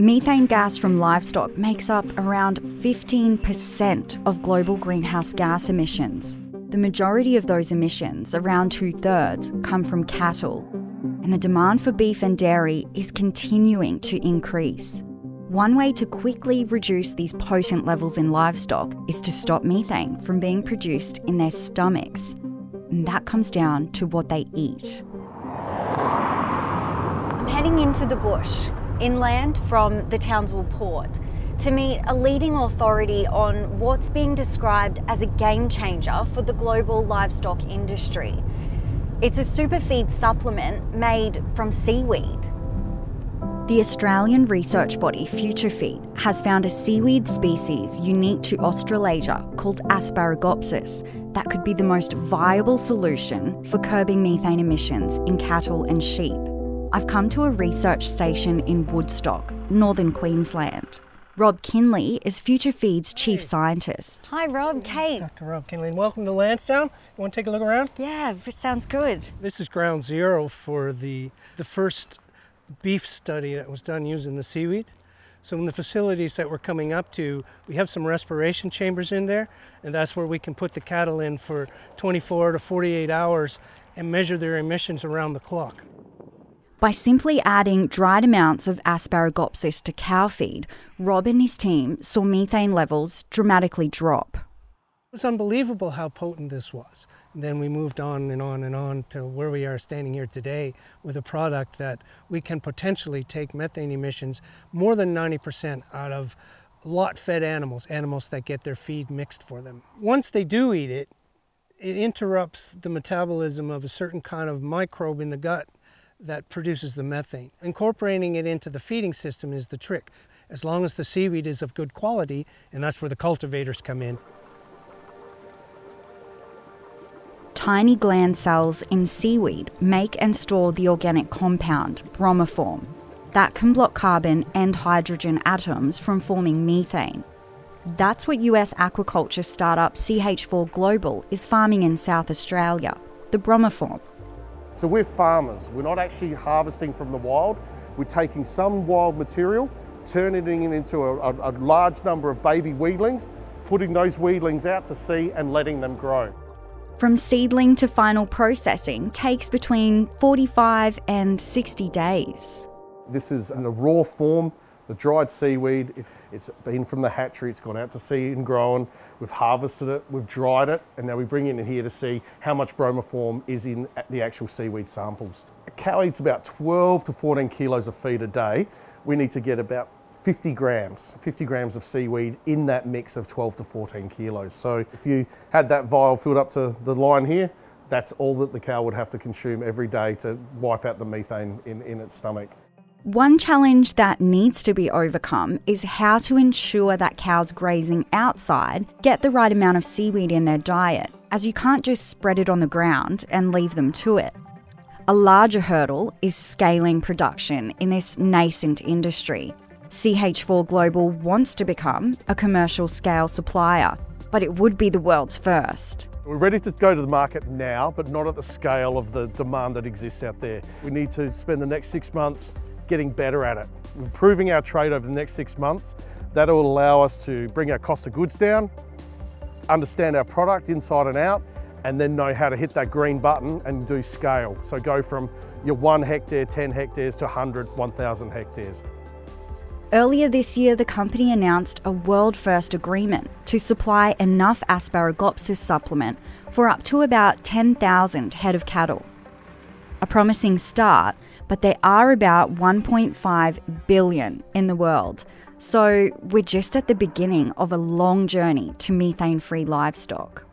Methane gas from livestock makes up around 15% of global greenhouse gas emissions. The majority of those emissions, around 2/3, come from cattle. And the demand for beef and dairy is continuing to increase. One way to quickly reduce these potent levels in livestock is to stop methane from being produced in their stomachs. And that comes down to what they eat. I'm heading into the bush, inland from the Townsville port, to meet a leading authority on what's being described as a game changer for the global livestock industry. It's a superfeed supplement made from seaweed. The Australian research body Futurefeed has found a seaweed species unique to Australasia called Asparagopsis that could be the most viable solution for curbing methane emissions in cattle and sheep. I've come to a research station in Woodstock, northern Queensland. Rob Kinley is Futurefeed's chief scientist. Hi Rob, Kate. Dr. Rob Kinley, and welcome to Lansdowne. You want to take a look around? Yeah, it sounds good. This is ground zero for the first beef study that was done using the seaweed. So in the facilities that we're coming up to, we have some respiration chambers in there, and that's where we can put the cattle in for 24 to 48 hours and measure their emissions around the clock. By simply adding dried amounts of Asparagopsis to cow feed, Rob and his team saw methane levels dramatically drop. It was unbelievable how potent this was. And then we moved on and on and on to where we are standing here today with a product that we can potentially take methane emissions more than 90% out of lot-fed animals, animals that get their feed mixed for them. Once they do eat it, it interrupts the metabolism of a certain kind of microbe in the gut that produces the methane. Incorporating it into the feeding system is the trick, as long as the seaweed is of good quality, and that's where the cultivators come in. Tiny gland cells in seaweed make and store the organic compound, bromoform. That can block carbon and hydrogen atoms from forming methane. That's what US aquaculture startup CH4 Global is farming in South Australia, the bromoform. So we're farmers, we're not actually harvesting from the wild, we're taking some wild material, turning it into a large number of baby weedlings, putting those weedlings out to sea and letting them grow. From seedling to final processing takes between 45 and 60 days. This is in a raw form, the dried seaweed, it's been from the hatchery, it's gone out to sea and grown, we've harvested it, we've dried it, and now we bring it in here to see how much bromoform is in the actual seaweed samples. A cow eats about 12 to 14 kilos of feed a day. We need to get about 50 grams of seaweed in that mix of 12 to 14 kilos. So if you had that vial filled up to the line here, that's all that the cow would have to consume every day to wipe out the methane in its stomach. One challenge that needs to be overcome is how to ensure that cows grazing outside get the right amount of seaweed in their diet, as you can't just spread it on the ground and leave them to it. A larger hurdle is scaling production in this nascent industry. CH4 Global wants to become a commercial scale supplier, but it would be the world's first. We're ready to go to the market now, but not at the scale of the demand that exists out there. We need to spend the next 6 months getting better at it. Improving our trade over the next 6 months, that'll allow us to bring our cost of goods down, understand our product inside and out, and then know how to hit that green button and do scale. So go from your 1 hectare, 10 hectares to 100, 1,000 hectares. Earlier this year, the company announced a world-first agreement to supply enough Asparagopsis supplement for up to about 10,000 head of cattle. A promising start, but there are about 1.5 billion in the world. So we're just at the beginning of a long journey to methane-free livestock.